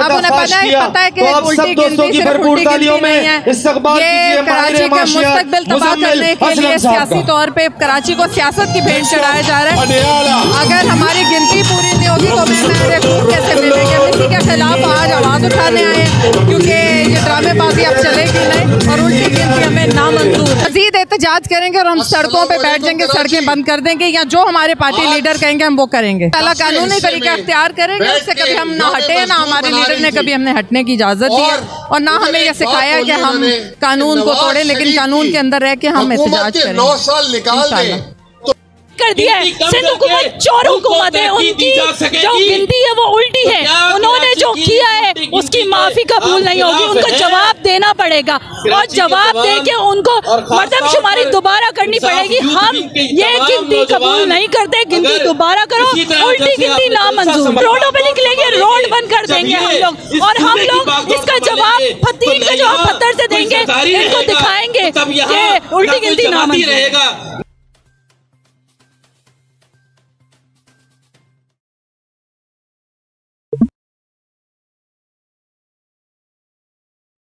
सियासी तौर पर कराची को सियासत की भेंट चढ़ाया जा रहा है। अगर हमारी गिनती पूरी नहीं होगी तो इसी के खिलाफ आज आवाज उठाने आए क्योंकि ये ड्रामेबाजी अब चलेगी नहीं और उल्टी गिनती हमें नामंजूर। मजीद एहतजाज करेंगे और हम सड़कों पे बैठ जाएंगे, सड़कें बंद कर देंगे या जो हमारे पार्टी लीडर कहेंगे हम वो करेंगे। पहला कानूनी तरीका अख्तियार करेंगे, उससे कभी हम ना हटे, ना हमारे लीडर ने कभी हमने हटने की इजाजत दी और ना हमें यह सिखाया कि हम कानून को तोड़े, लेकिन कानून के अंदर रह के हम एहतजाज करेंगे। कर दिया है सिंध हुकूमत, चोर हुकूमत है, उनकी जो गिनती है वो उल्टी है। उन्होंने जो किया है उसकी माफी कबूल नहीं होगी, उनको जवाब देना पड़ेगा और जवाब दे के उनको मतलब शुमारी दोबारा करनी पड़ेगी। हम ये गिनती कबूल नहीं करते, गिनती दोबारा करो, उल्टी गिनती नामंजूर। रोडों पर निकलेंगे, रोड बंद कर देंगे हम लोग और हम लोग इसका जवाब पत्थर से देंगे, इनको दिखाएंगे उल्टी गिनती नामंजूर।